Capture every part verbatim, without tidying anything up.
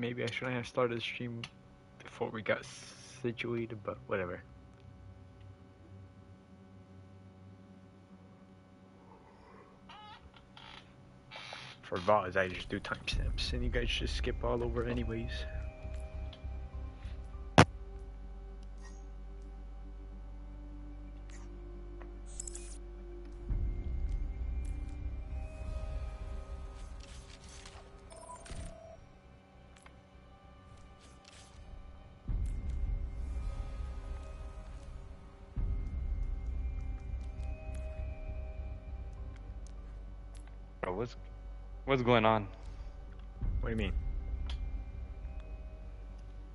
maybe I shouldn't have started the stream before we got situated, but whatever. For VODs, I just do timestamps, and you guys just skip all over anyways. What's going on? What do you mean?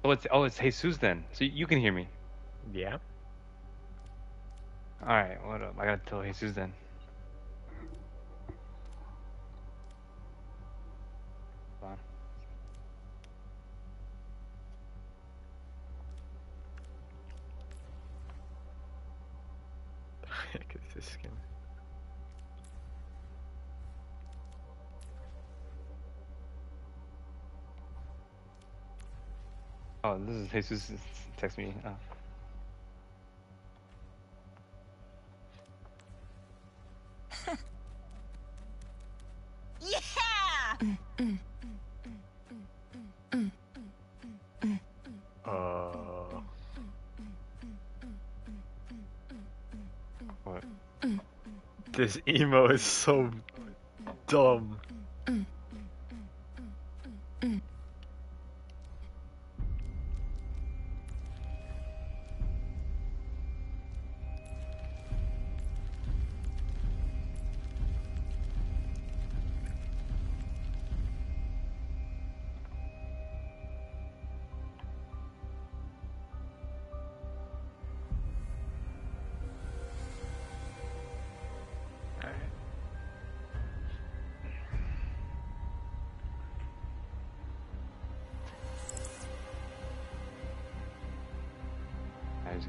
Oh, it's oh, it's Jesus then. So you can hear me. Yeah. All right. What up? I gotta tell Jesus then. Hold on. The heck is this skin? Oh, this is Jesus text me. Oh. Yeah. Uh. What? This emo is so dumb.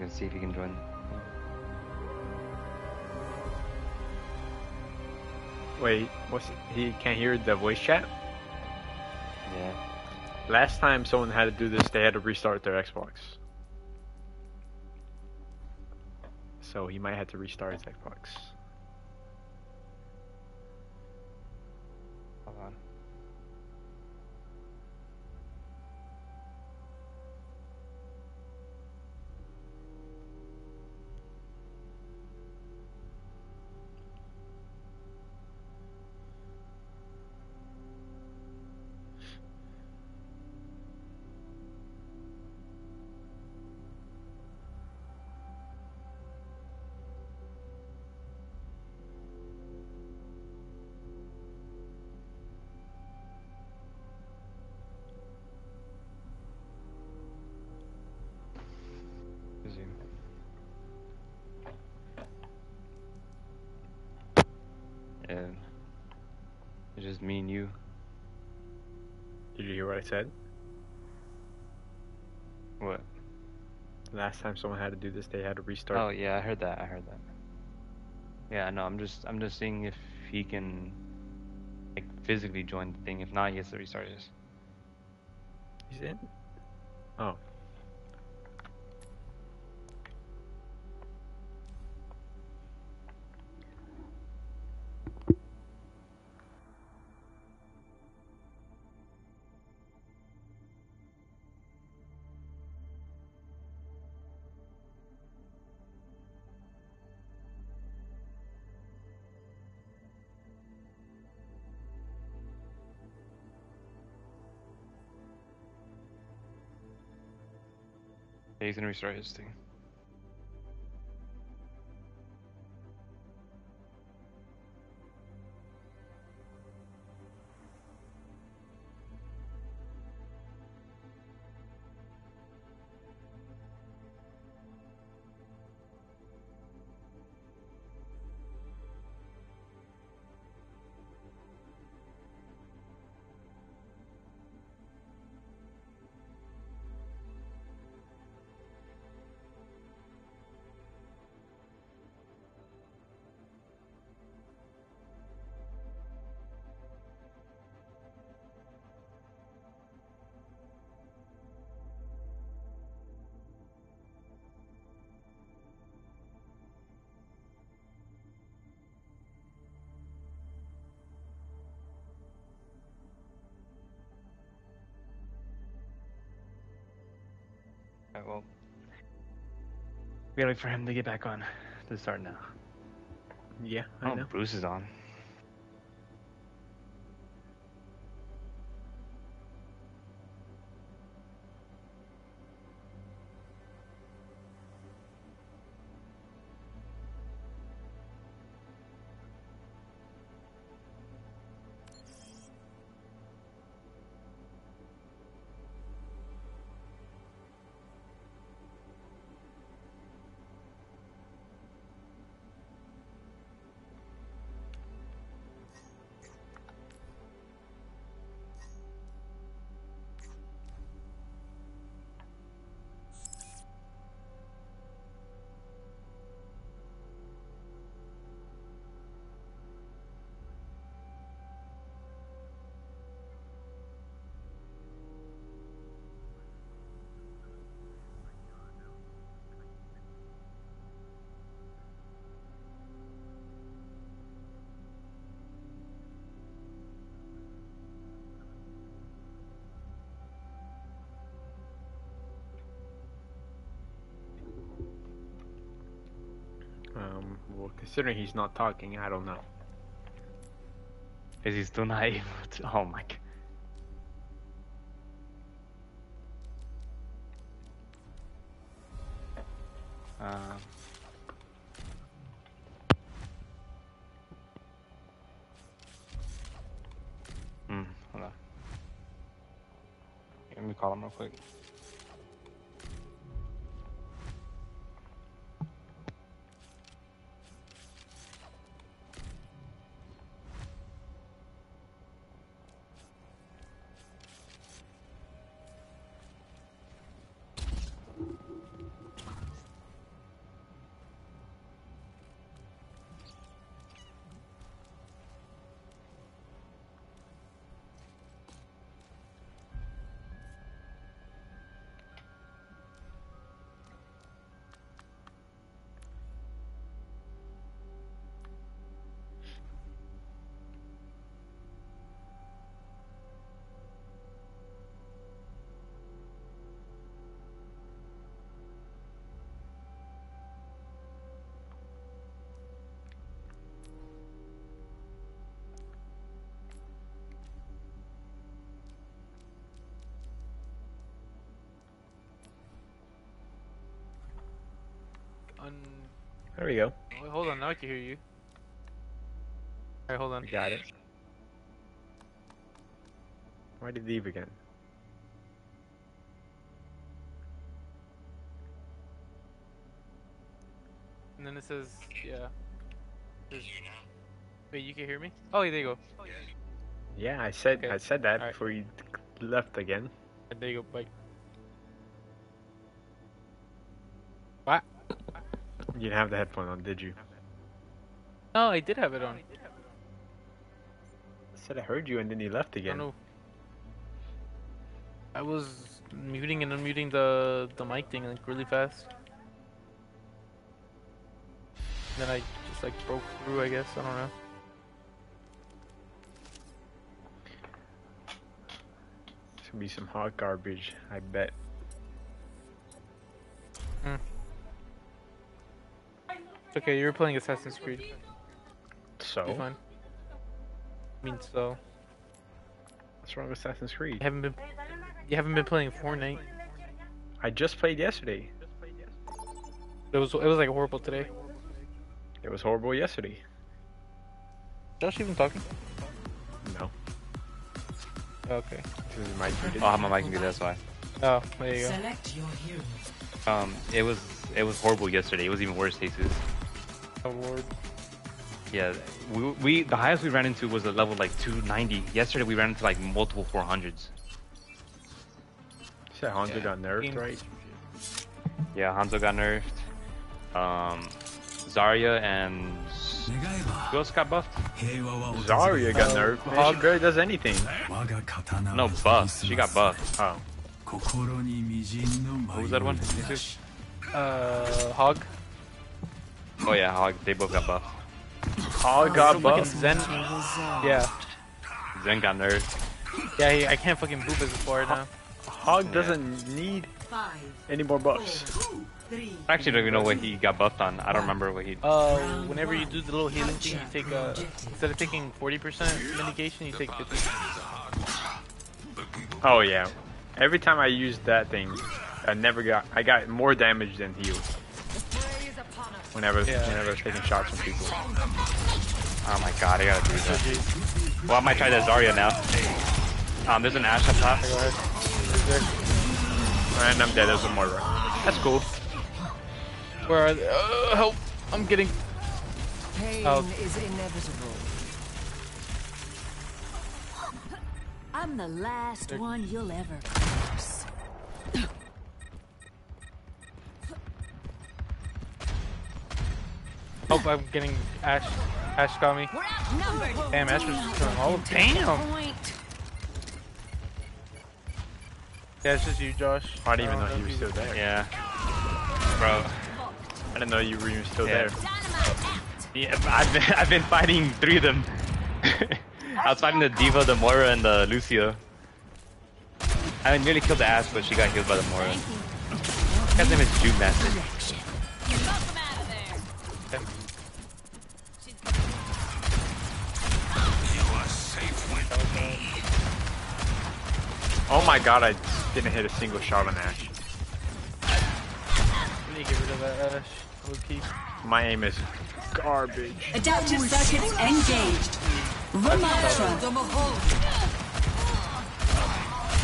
See if you can join. Wait, what's it? He can't hear the voice chat? Yeah. Last time someone had to do this, they had to restart their Xbox. So he might have to restart his Xbox. Hold on. Me and you. Did you hear what I said? What? Last time someone had to do this, they had to restart. Oh yeah, I heard that. I heard that. Yeah, no, I'm just, I'm just seeing if he can, like, physically join the thing. If not, he has to restart this. He's in. Oh. He's gonna restart his thing. I will. We gotta wait for him to get back on to start now. Yeah, I oh, know. Bruce is on. Considering he's not talking, I don't know. Is he still not able to? Oh my god. Um. Hmm, hold on. Let me call him real quick. There we go. Wait, hold on, now I can hear you. Alright, hold on. We got it. Why did he leave again? And then it says, yeah. There's... Wait, you can hear me? Oh, there you go. Oh, yeah. yeah, I said okay. I said that right. before you left again. There you go, bye. What? You didn't have the headphone on, did you? No, I did have it on. I said I heard you and then you left again. I don't know. I was muting and unmuting the, the mic thing like really fast. And then I just like broke through, I guess. I don't know. It's gonna be some hot garbage, I bet. Hmm. Okay, you were playing Assassin's Creed. So? Fine. I mean, so. What's wrong with Assassin's Creed? You haven't been, you haven't been playing Fortnite. I just played yesterday. It was, it was like horrible today. It was horrible yesterday. Is Josh even talking? No. Okay. This is my oh, I'm on my computer, that's why. Oh, there you go. Select your hero. Um, it was, it was horrible yesterday. It was even worse, Jesus. Award. Yeah, we, we the highest we ran into was a level like two ninety. Yesterday we ran into like multiple four hundreds. You said Hanzo yeah. got nerfed, right? Yeah, Hanzo got nerfed. Um, Zarya and who else got buffed? Zarya got nerfed. Oh, she barely does anything. No buff. She got buffed. Oh. What was that one? Uh, Hog. Oh yeah, Hog. They both got buffed. Hog got buffed. Zen. Yeah. Zen got nerfed. Yeah, he, I can't fucking boop as a forward now. Hog doesn't yeah. need Five, Any more buffs? Four, three, I actually don't even know what he got buffed on. I don't remember what he... Uh, whenever you do the little healing thing, you take, uh, instead of taking forty percent mitigation, you take fifty percent. Oh, yeah. Every time I used that thing, I never got... I got more damage than healed. Whenever, yeah. whenever I was taking shots from people. Oh my god, I gotta do that. Well, I might try that Zarya now. Um, there's an Ashe up top. Go ahead. And I'm dead as a Moira. That's cool. Where are they? Uh, help! I'm getting. Pain oh. is inevitable. I'm the last They're... one you'll ever cross. Oh, I'm getting Ashe. Ashe got me. Damn, Ashe was just coming all over. Damn. Yeah, it's just you, Josh. I didn't even know, know you were still there. Yeah. Bro. I didn't know you were even still yeah. there. Yeah, I've been, I've been fighting three of them. I was fighting the D.Va, the Moira, and the Lucio. I nearly killed the Ashe, but she got healed by the Moira. That guy's name is Jude Master. Okay. You are safe okay. Oh my god, I... didn't hit a single shot on Ashe. I need to get rid of that Ashe. I would keep. My aim is garbage. Adaptive circuits engaged. Ramattra.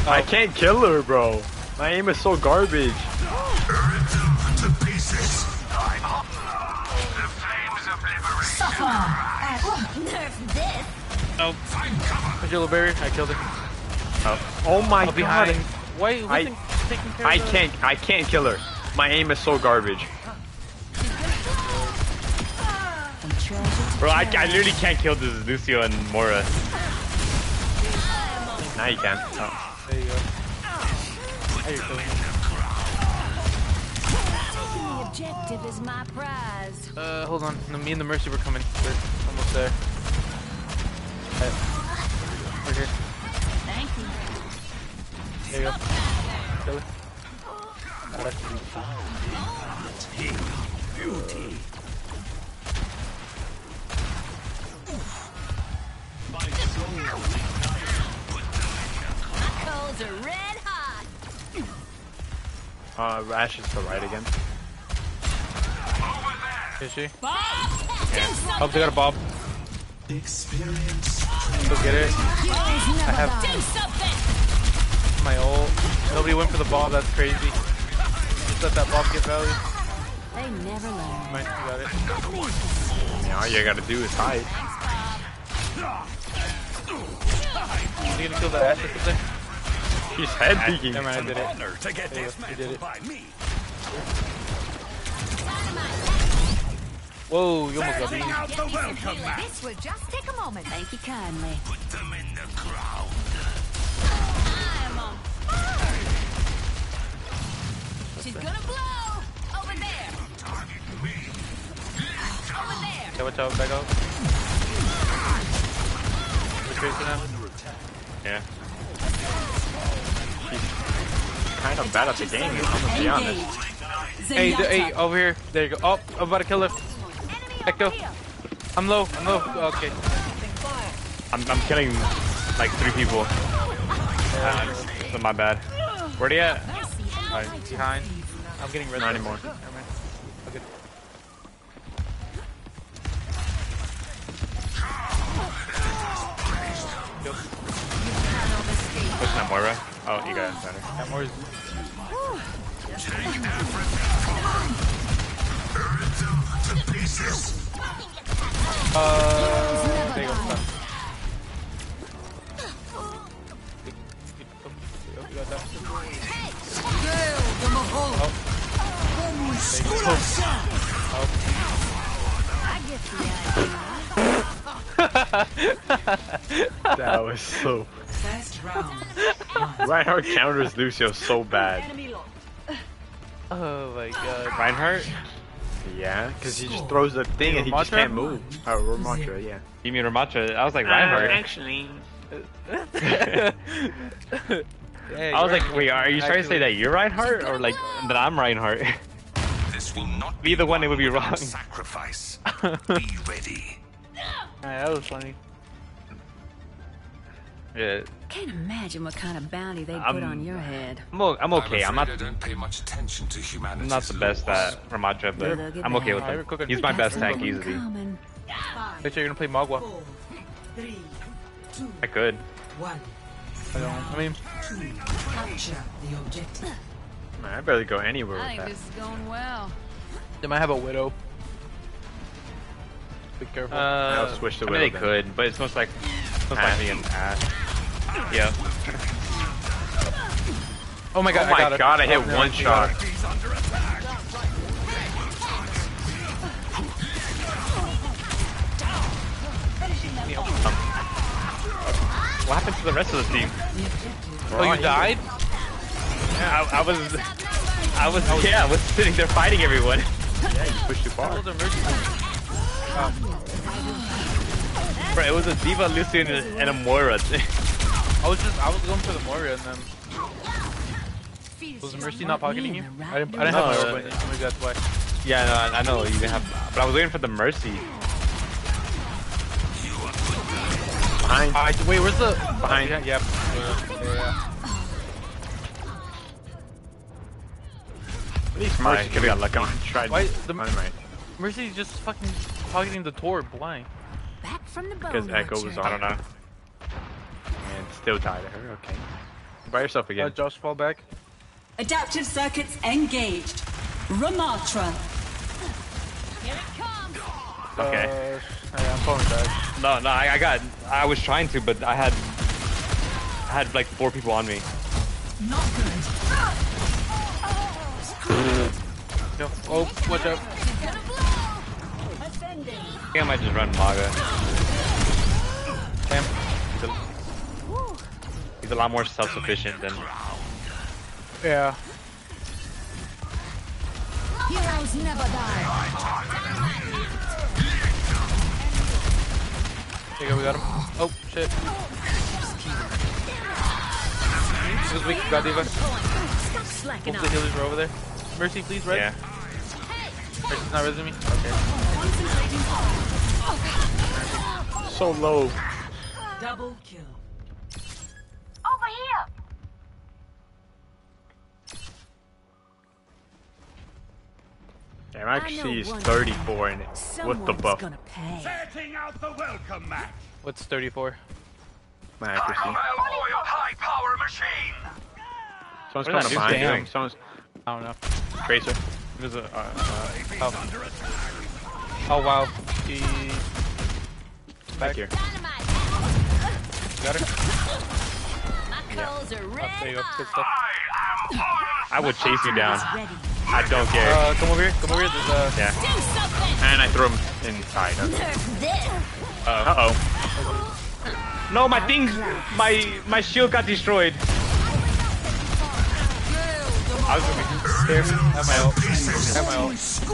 I can't kill her, bro. My aim is so garbage. To pieces. I'm up. The flames of liberation. Nerf this. Oh. Find cover. Barrier. I killed her. Oh, oh my I'll god. Why I, taking care I of can't her? I can't kill her. My aim is so garbage. Bro, I, I literally can't kill this Lucio and Moira. Now you can. Oh. There you go. There you go. The objective is my prize. Uh, hold on. No, me and the Mercy were coming. We're almost there. Right. We're here. Thank you. There you go. Kill it. Beauty. My coals are red hot. Uh, Ashe is to the right again. Is she? Bob! Yeah. Oh, they got a Bob. Experience. Go get it. I have. Do something. My ult. Nobody went for the bomb, that's crazy. Just let that bomb get valued. They never learn. Might got it. Now all you gotta do is hide. Thanks, you gonna kill that Ashe or something? She's head peeking. Never mind, I did it. To get there you, you did it. Whoa, you almost got me. This will just take a moment. Thank you kindly. Put them in the crowd. She's gonna blow! Over there! Don't target me! Over there! Okay, watch out, back out. Is Tracer now? Yeah. She's kind of bad at the game, I'm gonna be honest. Hey, the, hey, over here. There you go. Oh, I'm about to kill her. Echo. I'm low, I'm low. Oh, okay. I'm, I'm killing like three people. Uh, so my bad. Where are you at? Alright, behind. I'm getting rid of Not anymore. Right, okay. Yep. Pushing that Moira. Oh, you got it. Better. That Moira's... Uh, there you go. You got that. That was so Reinhardt counters Lucio so bad. Oh my god. Reinhardt? Yeah, because he just throws the thing and he just can't move. Oh, Ramattra, yeah. You mean Ramattra? I was like, Reinhardt. Uh, actually. Yeah, I was like, wait, are you actually trying to say that you're Reinhardt or like that I'm Reinhardt? This will not be either one, it would be wrong. Sacrifice. Be ready. Alright, that was funny. Yeah. Can't imagine what kind of bounty they put on your head. I'm, I'm okay. I'm, I'm not. Don't pay much attention to humanity's I'm not the best laws. at Ramattra, but yeah, I'm okay with him. Right, He's my best tank easily. Make sure you're gonna play Mauga. Four, three, two, I could. One. I don't. I mean. Man, I barely go anywhere with I think that. This is going well. They might have a widow. Be careful. Uh, I'll switch the I mean, widow. They then. could, but it's most like. Ash. An ash. Yeah. Oh my god! Oh my I got god! It. I hit oh, no, one I shot. Um, what happened to the rest of the team? Oh, you died? Yeah, I, I was, I was, yeah, I was sitting there fighting everyone. Yeah, you pushed too far. Bro, it was a D.Va, Lucio, and a, and a Moira. I was just, I was going for the Moira, and then was Mercy not pocketing you? I didn't, I didn't no, have Moira, but maybe that's why. Yeah, no, I, I know you didn't have, but I was waiting for the Mercy. Behind. Uh, wait, where's the behind? Yeah, yeah. yeah, yeah. At least Mercy could have got luck. I'm trying. Why the Mercy's just fucking pocketing the Torb? Why? Back from the because Echo was on, I don't know. And still died at her, okay. By yourself again. Uh, Josh, fall back. Adaptive circuits engaged. Ramattra. Here it comes. Okay. Uh, hey, I'm falling back. No, no, I, I got... I was trying to, but I had... I had like four people on me. Not good. Oh, watch out. I think I might just run Mauga. Damn. He's a, he's a lot more self-sufficient than... Yeah. Heroes never die. There you go, we got him. Oh, shit. He was weak, got D.Va. Hopefully the healers were over there. Mercy, please, right? Yeah. Mercy's not resing me? Okay. So low. Double kill. Over here. Damn, actually is thirty-four in it. What's the buff? Setting out the welcome match. What's thirty-four? My accuracy. Someone's kind of behind doing. Someone's. I don't know. Tracer. There's a. Uh, uh, oh. Oh wow, he... Back, Back here. Got her? Yeah. Up there, up there, up. I would chase you down. I don't care. Uh, come over here, come over here. There's, uh... yeah. And I throw him inside. Uh-oh. Uh-oh. No, my thing... My, my shield got destroyed. I was gonna be... Here, have my ult. Have my ult. So,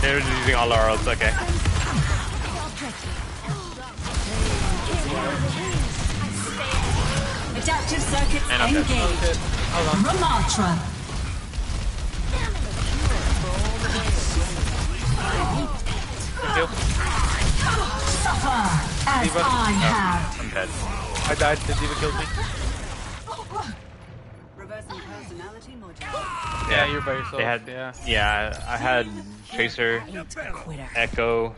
they're using all our ults, okay. Adaptive circuits engaged. Ramattra. Suffer as D.Va. I no, have. I'm dead. I died. The D.Va killed me. Reversing personality module. Yeah, you're by yourself. They had, yeah. yeah, I had... Tracer, Echo.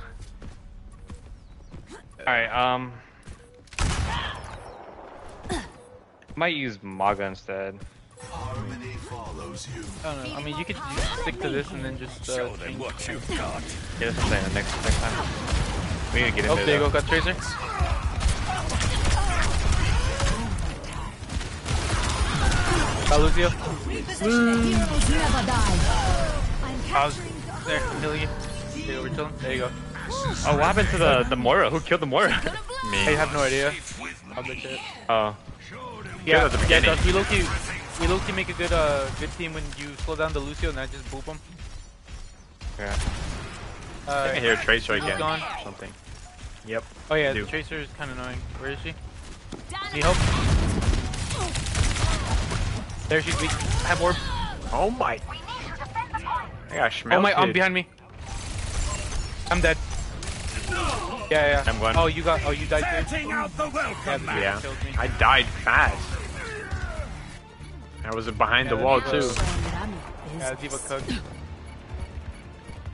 Alright, um. Might use Mauga instead. Harmony follows you. I don't know, I mean, you could stick to this and then just. Uh, Show them what you've got. Yeah, that's what I'm saying. The next, next time. We need to get in oh, there. Oh, there you go, got Tracer. Got Lucio. I was there, kill you. Stay over till him. There you go. Oh, what happened to the, the Moira? Who killed the Moira? Me. I have no idea. I'll bet it. Oh. Yeah, at the beginning. Yeah, we low-key, we low-key make a good uh, good team when you slow down the Lucio and I just boop him. Yeah. Uh, I can hear Tracer again. Gone. Something. Yep. Oh yeah, the Tracer is kind of annoying. Where is she? Need help? There she- we have orb. Oh my- I got schmelted. Oh my, I'm um, behind me. I'm dead. Yeah, yeah. I'm going. Oh, you got- oh, you died too? Yeah, yeah. I died fast. I was behind yeah, the wall too. Yeah, D.Va cooked.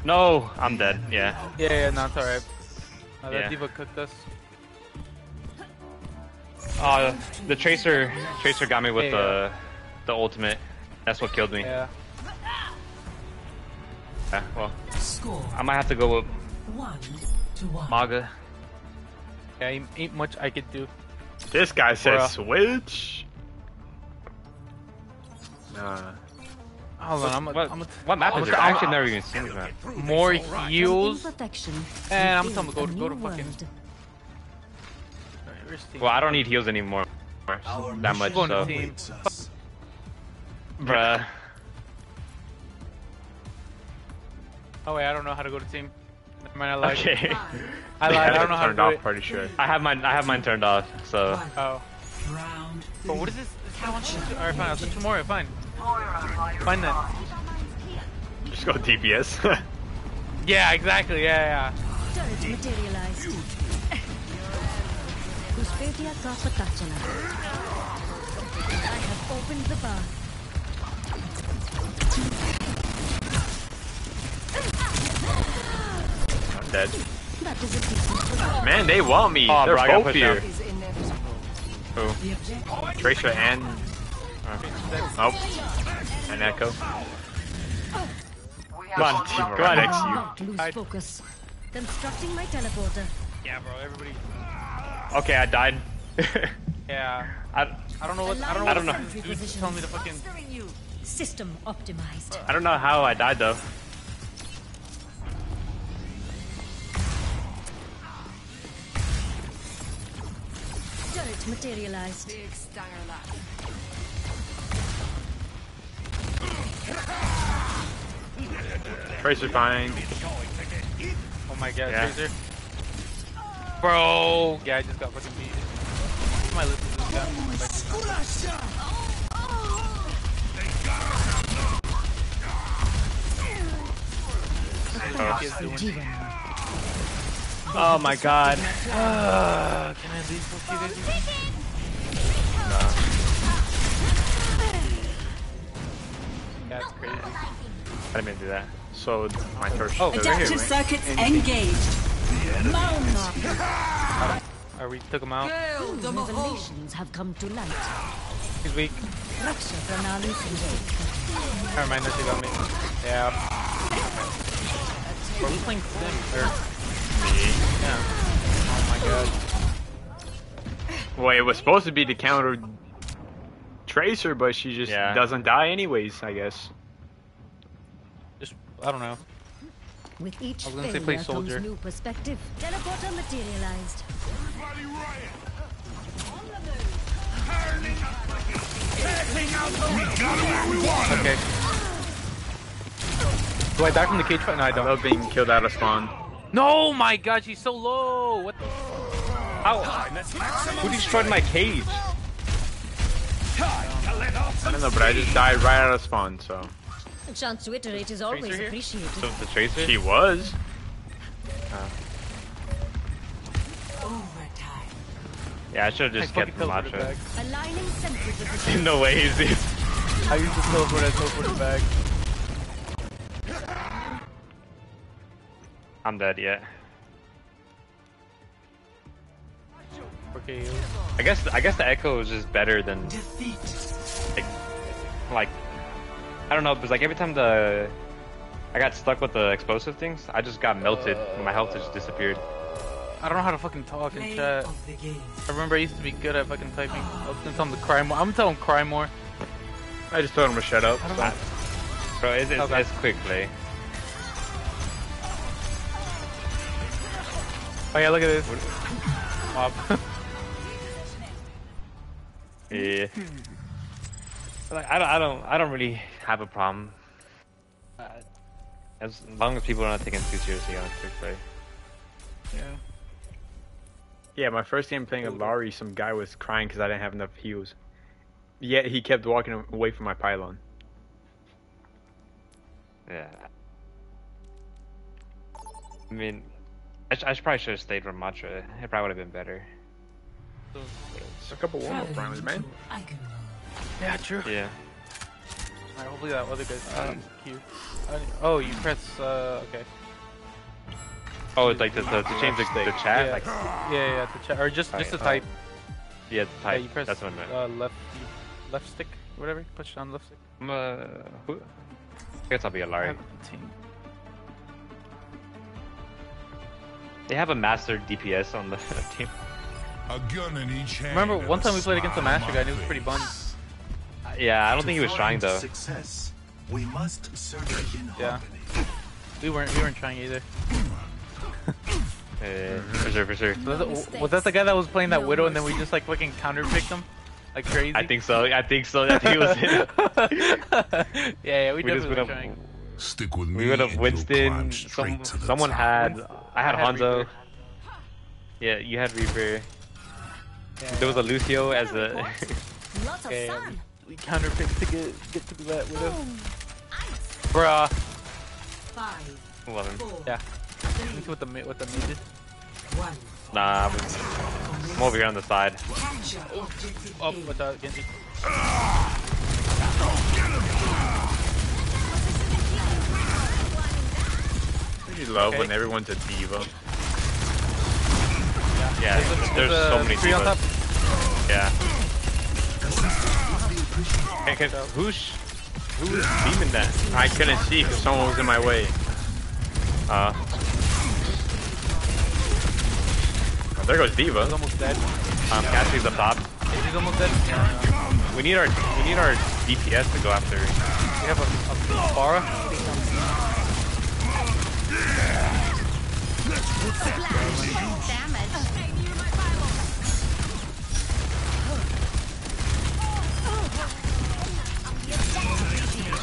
No, I'm dead, yeah. Yeah, yeah, no, it's alright. No, that yeah. D.Va cooked us. Uh, the Tracer Tracer got me with yeah, the, yeah. the ultimate. That's what killed me. Yeah. Yeah, well. Score. I might have to go with one to one. Mauga. Yeah, ain't much I could do. This guy said For, switch. Nah. Hold on, I'm a, what, I'm a, what map I'm is it? I actually never even seen this map. More heals. And I'm telling you, go to, go to fucking... Well, I don't need heals anymore. That much, so... Bruh. Oh wait, I don't know how to go to team. Never mind, I lied. Okay. I lied, I don't know how to do it. Turned off, pretty sure. I have mine, I have mine turned off, so... Oh. But what is this? Alright, fine, I'll switch to Moira, fine. Find that. Just go D P S. Yeah, exactly, yeah, yeah. Turret materialized. I have opened the bar. I'm dead. Man, they want me. Oh, they're bro, both here. Who? Tracer and... Oh. And Echo. Come on, team. Go on, X, you. Lose focus. Constructing my teleporter. Yeah, bro, everybody... Okay, I died. Yeah. I, I don't know what I don't know. I don't know. Dude, just tell me to fucking system optimized. I don't know how I died though. Turret materialized. Tracer fine. Oh my god, yeah. Tracer. Bro! Yeah, I just got fucking beat. My list is just down. Oh. Oh my god. Uh, can I leave for a few days? No. That's crazy. I didn't do that. So, my first. Oh, adaptive right circuits right? engaged. Are oh, we took him out? The revelations have come to light. He's weak. Never mind, nothing got me. Yeah. Are we playing Sym? Or... Me? Yeah. Oh my god. Well, it was supposed to be the counter Tracer, but she just yeah. doesn't die anyways, I guess. Just, I don't know. With each I was gonna say play Soldier. Comes new perspective. Teleporter materialized. Everybody riot. Okay. Do I die from the cage fight? No, I don't. I love being killed out of spawn. No, my god, she's so low. What the? How? Who destroyed my cage? I don't know, but I just died right out of spawn, so. A chance to iterate is always Tracer appreciated. So the Tracer? She was. Uh. Overtime. Yeah, I should have just I kept the Ramattra. The no way is it. I used the teleport as teleported back. I'm dead yet. Okay. I guess I guess the Echo is just better than defeat. Like, like I don't know, because like every time the I got stuck with the explosive things, I just got melted and my health just disappeared. I don't know how to fucking talk and chat. I remember I used to be good at fucking typing. Oh, since I'm the cry more, I'm telling him cry more. I just told him to shut up. I don't so. know. Bro, it's, it's, okay. it's quick play. Oh yeah, look at this. Mob. Yeah. Like I don't, I don't, I don't really have a problem. Uh, as long as people are not taking it too seriously on quick play. Yeah. Yeah, my first game playing Alari, some guy was crying because I didn't have enough heals. Yet he kept walking away from my pylon. Yeah. I mean, I, sh I should probably should have stayed with Ramattra. It probably would have been better. It's a couple warm-up rounds, man. Yeah, true. Yeah. All right, hopefully that other guy's um, cute. Oh, you press. Uh, okay. Oh, it's like the, the, to change the, the chat. Yeah, like, yeah, yeah, the chat, or just just the type. Yeah, the type. Yeah, you press, that's what I meant. Uh, left, left stick, whatever. Push down left stick. I'm, uh, who? I guess I'll be a Larry. They have a master D P S on the team. A gun in each hand. Remember one time we played against a master guy and it was pretty fun. Uh, yeah, I don't think he was trying though. Success, we must search in yeah. We weren't we weren't trying either. Yeah, for sure, for sure. Was, it, was that the guy that was playing that no Widow mercy. And then we just like fucking counterpicked him? Like crazy? I think so, I think so, I think it was it. Yeah, yeah, we, we definitely were trying. Stick with me. We would have Winston, some, someone had, Winston. I had, I had Hanzo. Reaper. Yeah, you had Reaper. Yeah, there was a Lucio as a... Okay, we counterpicked to get, get to be that Widow. Bruh. Five, love him. Four, yeah. With the with the midget. Nah, I'm, I'm over here on the side. Oh, what's up, Genji? I really love okay. when everyone's a D.Va. Yeah, yeah there's, there's, there's so many D.Vas. Yeah. Hey, can, who's who's beaming that? I couldn't see because someone was in my way. Uh. Oh, there goes D.Va. He's almost dead. Um, Cassidy's up top. He's almost dead. Yeah. We need our we need our D P S to go after. We have a, a Farah.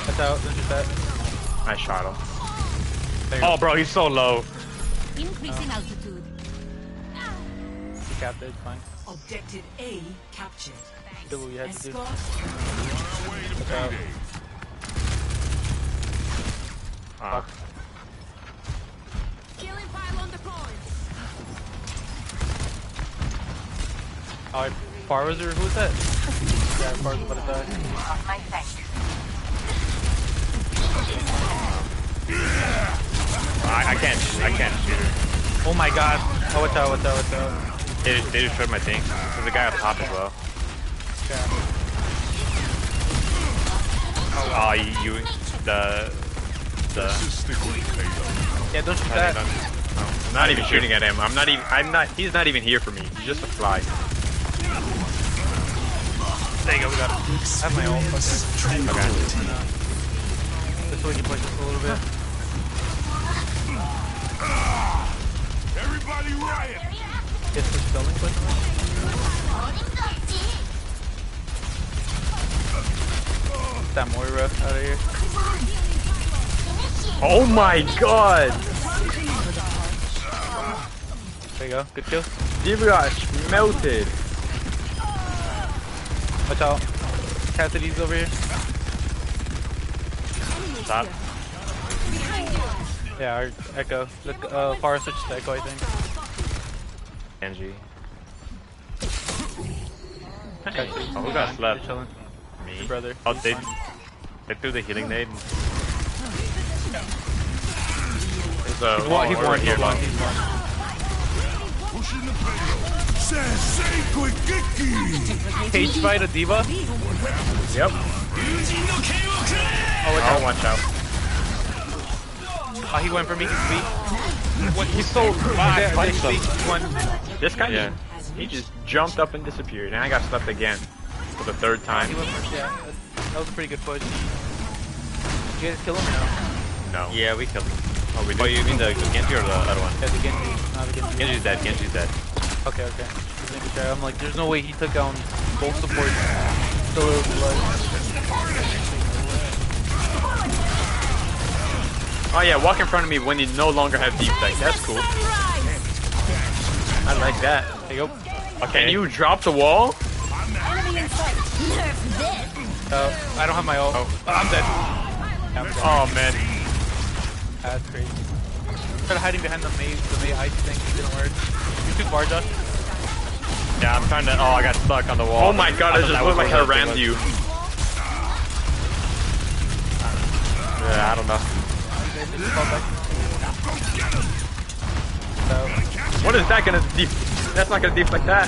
That's out. That's just that. I shot him. Oh, bro, he's so low. Increasing oh. altitude. He captured, fine. Objective A captured. Do what we had to do. Ah. Fuck. Killing pylon deployed. Alright, Farzor, who was that? Yeah, Farzor's about to die. On my side. I, I can't, I can't shoot her. Oh my god. Oh, what's up, what's up, what's up? They just, they just showed my thing. There's a guy up top as well. Yeah. Oh, you, you, the, the... Yeah, don't shoot that. I'm not even shooting at him. I'm not even, I'm not, he's not even here for me. He's just a fly. There you go, we got him. I have my own fucking... Okay. This one you push us a little bit. Everybody riot! Guess we're filming quick. Get that Moira out of here. Oh my god! There you go, good kill. D.Va melted! Watch out. Cassidy's over here. Stop. Yeah, our Echo. Look, uh, Farah switched to Echo, I think. Genji. Hey. Oh, who got slapped? Me. Your brother. Oh, they, they threw the healing nade. There's a he's one, he's one here. One. He's one. Cage fight a D.Va? Yep. Oh, watch out. Oh, he went for me. What? He's so fast. This guy, yeah. just, he just jumped up and disappeared, and I got slapped again for the third time. He went first, yeah. That was a pretty good push. Did you guys kill him or no? No. Yeah, we killed him. Oh, we did. Oh, you mean the Genji or the other one? Yeah, the Genji. Not the Genji. Genji's dead. Genji's dead. Okay, okay. Sure. I'm like, there's no way he took down both supports. So it was like... Oh yeah, walk in front of me when you no longer have deep sight. That's cool. I like that. There you go. Okay. Can you drop the wall? Oh, I don't have my ult. Oh. Oh, I'm dead. I'm dead. Oh, man. That's crazy. I tried hiding behind the maze, the maze ice thing. It didn't work. You took barge up. Yeah, I'm trying to... Oh, I got stuck on the wall. Oh my god, I, I just went like I rammed you. Yeah, I don't know. So, what is that gonna def... That's not gonna def like that.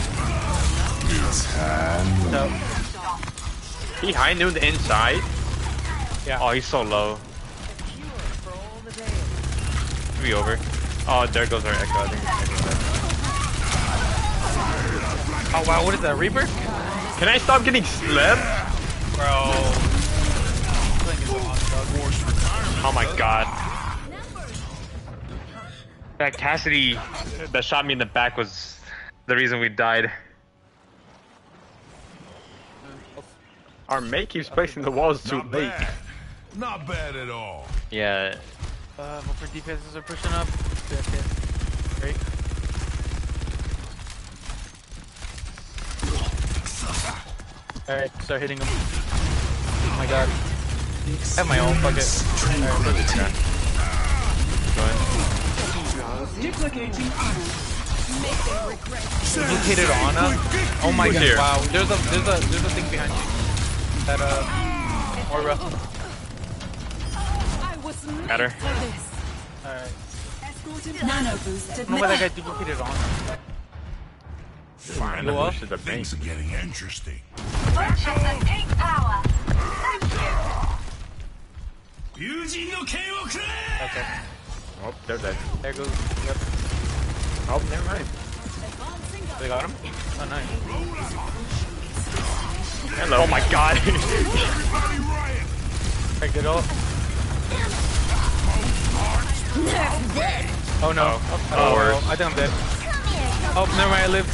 So, he high noon the inside? Yeah. Oh, he's so low. Should be over. Oh, there goes our Echo. I think Oh wow, what is that, Reaper? Can I stop getting slept? Bro. Oh my god. That Cassidy that shot me in the back was the reason we died. Our mate keeps placing the walls too late. Not bad at all. Yeah. Uh, hope our defenses are pushing up. Great. Alright, start hitting him. Oh my god. I have my own, fuck it. Duplicated Ana? Oh my god, here. Wow. There's a, there's a, there's a thing behind you. That, uh, Moira. Got her. Alright. I don't know why that guy duplicated Ana. Fine, things are getting interesting. Okay. Oh, they're dead. There goes. Yep. Oh, never mind. They got him? Oh, nice. Hello. Oh my god. I get off. Oh no. Oh, oh, oh. I think I'm dead. Oh, never mind. I live.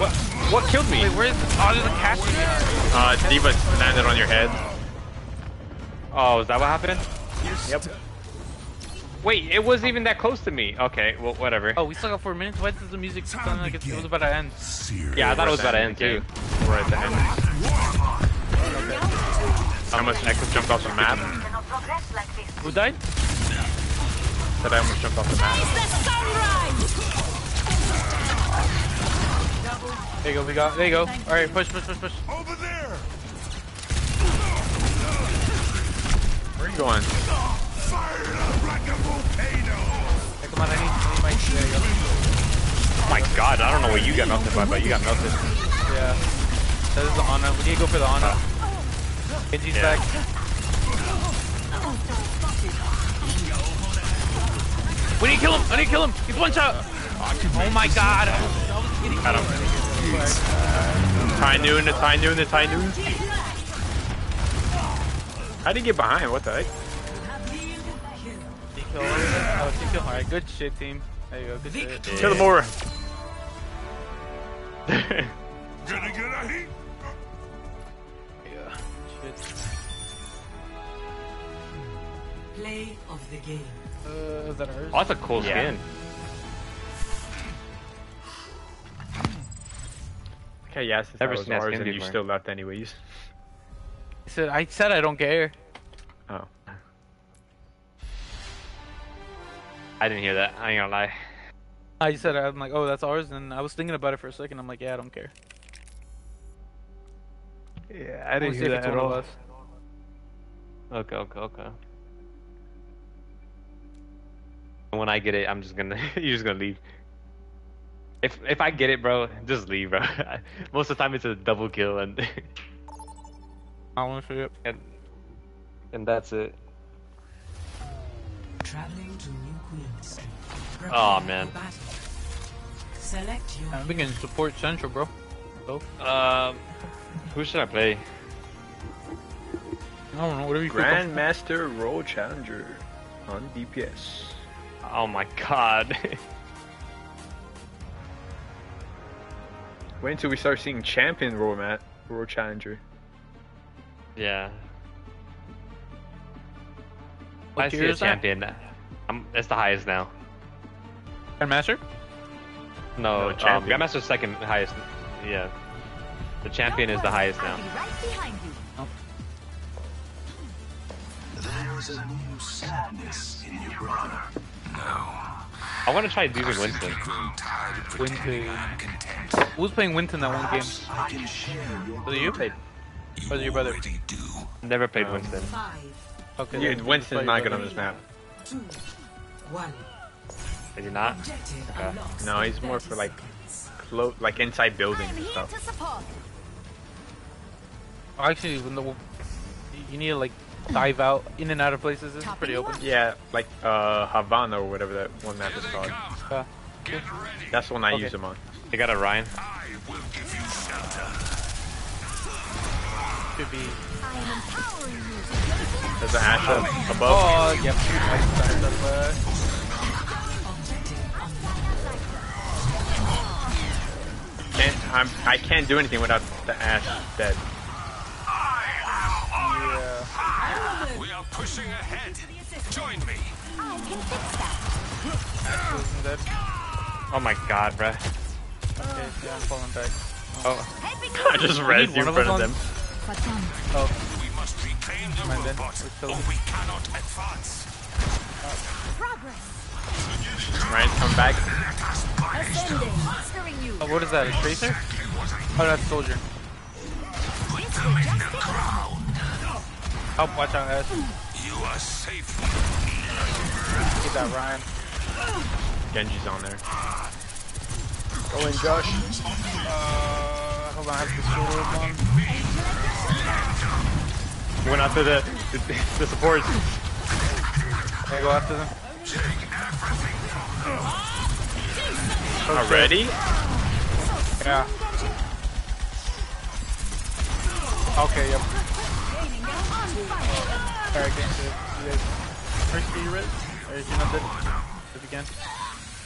What, what killed me? Wait, where is this? Oh, there's a Cassidy. Uh, D.Va landed on your head. Oh, is that what happened? Yep. Wait, it wasn't even that close to me. Okay, well, whatever. Oh, we still got four minutes? Why does the music sound like it was about to end? Yeah, I thought it was about to end, too. We're at the end. Okay. I almost jumped off the map. Who died? Said I almost jumped off the map. There you go, we got, there you go. Alright, push, push, push, push. Over there. Where are you going? Fire up like a volcano. Hey, come on, I need, I need my, there you go. Oh my god, I don't know what you got melted by, but you got melted. Yeah. That is the Ana, we need to go for the Ana. Genji's yeah. back. We need to kill him, I need to kill him. He's one shot. Oh my god. I don't know. High noon, it's high noon, it's high noon. How'd he get behind? What the heck? Oh, alright, good shit, team. There you go, good shit. Kill the Moira. Gonna get a heat. Yeah, shit. Play of the game. Uh, is that hers? Oh, that's a cool yeah. skin. Okay, yeah, since Ever that was ours and you still left anyways. I said, I said I don't care. Oh. I didn't hear that, I ain't gonna lie. I said, I'm like, oh, that's ours, and I was thinking about it for a second, I'm like, yeah, I don't care. Yeah, I didn't I hear that at all. Okay, okay, okay. When I get it, I'm just gonna, you're just gonna leave. If if I get it, bro, just leave, bro. Most of the time, it's a double kill, and I want to shoot. And and that's it. Traveling to New Queen Street. Oh man. Select your. We can support Central, bro. Um, so, uh, who should I play? I don't know. Whatever you. Grandmaster Roll Challenger on D P S. Oh my god. Wait until we start seeing champion roll, Matt. Roll challenger. Yeah. What I see a champion. I'm, it's the highest now. Grandmaster? No, no champion. Um, Grandmaster's second highest. Yeah. The champion is the highest now. Right oh. sense a new sadness in your brother. No. I want to try using Winston. Winston. Who's playing Winston that one game? Was it you played? Or was it your brother? Never played um, Winston. Okay. Dude, Winston's not good on this map. Two, one. Is he not? Okay. No, he's more for like, clo like inside buildings and stuff. Actually, when the, you need to like dive out in and out of places. It's pretty open. Yeah, like uh, Havana or whatever that one map is called. Uh, yeah. That's the one I okay. use them on. They got a Ryan. I will give you shelter. Should be. There's an Ashe up above. Oh, yep. I Can't, I'm, I can't do anything without the Ashe dead. Yeah. We are pushing ahead. Join me. I can fix that. Oh my god, bruh. Okay, yeah, I'm falling back. Oh. I just rezzed you in front of them. Oh. We must reclaim the robot, or we cannot advance. Progress. Ryan, come back. Oh, what is that? A Tracer? Oh, that's Soldier. Oh, watch out, guys. You are safe. Get that, Ryan. Genji's on there. Go in, Josh. Uh, hold on, I have to sword on. Went after the, the, the supports. Can I go after them? Already? Yeah. Okay, yep. Alright, game two. You guys first be red? Or is he not dead? If you can.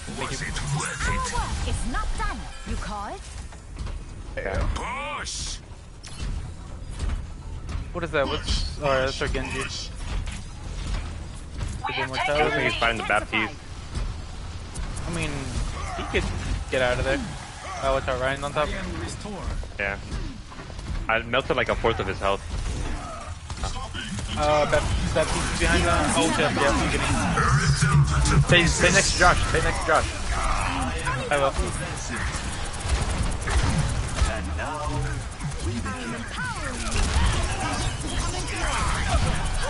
Thank you. It's not done. You call it? Yeah. Push! What is that? What's alright, that's our Genji. I don't think he's fighting the Baptiste. I mean, he could get out of there. Oh, watch out, Ryan's on top. Yeah. I melted like a fourth of his health. Uh, Baptiste, Baptiste behind the... Oh, shit, yeah, I'm getting... Stay next to Josh, stay next to Josh. I will. And now, we begin.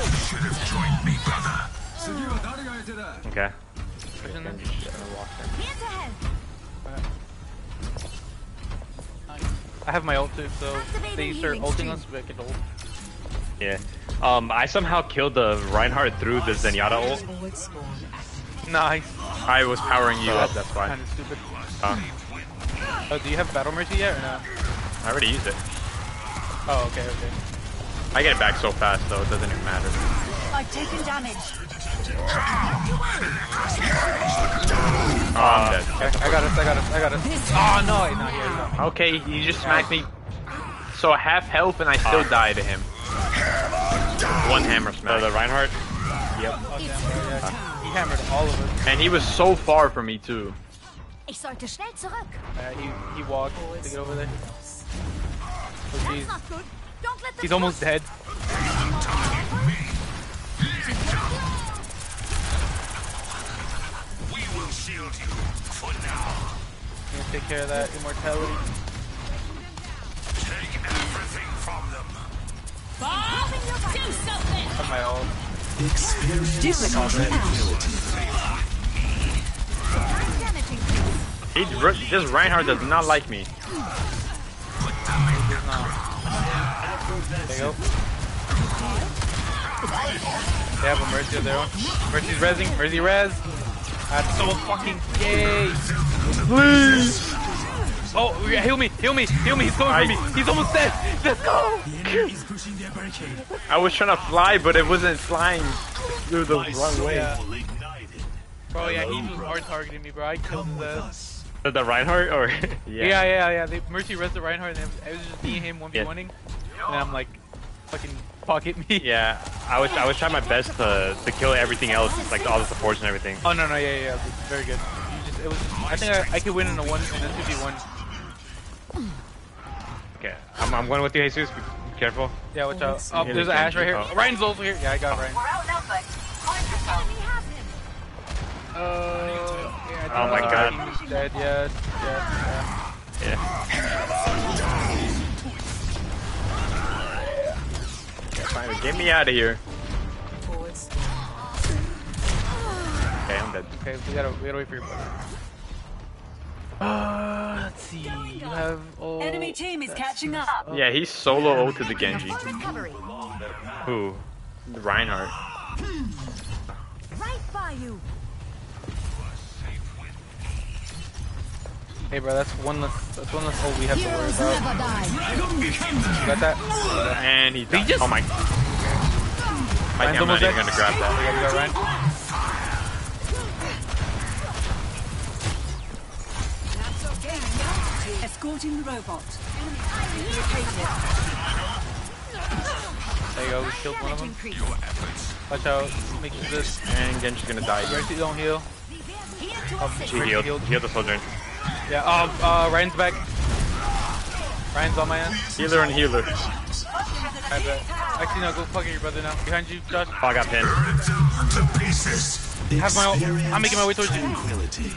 You should have joined me, brother. Okay. I have my ult too, so they start ulting us, we can ult. Yeah. Um, I somehow killed the Reinhardt through the Zenyatta ult. Nice. I was powering you up, that's fine. Kinda stupid. Oh. Oh, do you have Battle Mercy yet or no? I already used it. Oh, okay, okay. I get it back so fast though, it doesn't even matter. I've taken damage. Oh, I'm dead. Okay, I got us, I got us, I got us. Oh no, he's not here, he's not. Okay, you just smacked me so half health and I still uh, die to him. One hammer smack. Oh, the Reinhardt? Yep. Oh, damn, yeah. uh, he hammered all of us. And he was so far from me too. Uh, he, he walked to get over there. Oh, geez. He's almost dead. Shield you for now. I'm gonna take care of that immortality. Take everything from them. Bob, do something. On my own. Experience. He, this Reinhardt does not like me. There you go. They have a Mercy of their own. Mercy's rezzing. Mercy res. I'm so fucking gay. Please. Oh, yeah, heal me, heal me, heal me. He's coming I... for me. He's almost dead. Let's go. He's pushing their barricade. I was trying to fly, but it wasn't flying through the wrong way. Yeah. Bro, yeah, he was hard targeting me, bro. I killed the... The, the Reinhardt or? yeah. yeah, yeah, yeah. They Mercy rezzed the Reinhardt, and it was just me and him one v one-ing. Yeah. And I'm like, fucking pocket me. Yeah, I was I was trying my best to to kill everything else, like all the supports and everything. Oh no no yeah yeah, yeah. Very good. You just, it was just, I think I, I could win in a one in a two v one. Okay, I'm I'm going with you, Jesus. Be careful. Yeah, watch out. Oh, there's an Ashe right here. Oh. Ryan's also here. Yeah, I got oh. Ryan. Oh, yeah, oh my uh, god. He's dead, yes, yes, yes. Yeah. Okay, fine, get me out of here. Okay, I'm dead. Okay, we gotta, we gotta wait for your brother. Uh, let's see. You have all... Enemy team is catching up. up. Yeah, he's solo ulted the Genji. Who? Reinhardt. Right by you. Hey, bro, that's one less. That's one less hole we have to worry about. You got that? And he died. He just... Oh my god. I think I'm not even gonna grab that. We gotta go, Ryan. Escorting the robot. There you go, we killed one of them. Watch out, make this. And Genji's gonna die. Mercy don't heal. Oh, he healed. healed. He healed the Sojourn. Yeah, oh, uh, Ryan's back. Ryan's on my end. Healer and healer. I bet. Actually, no, go fuck your brother now. Behind you, Josh. Oh, I got pinned. Have my ult. I'm making my way towards you.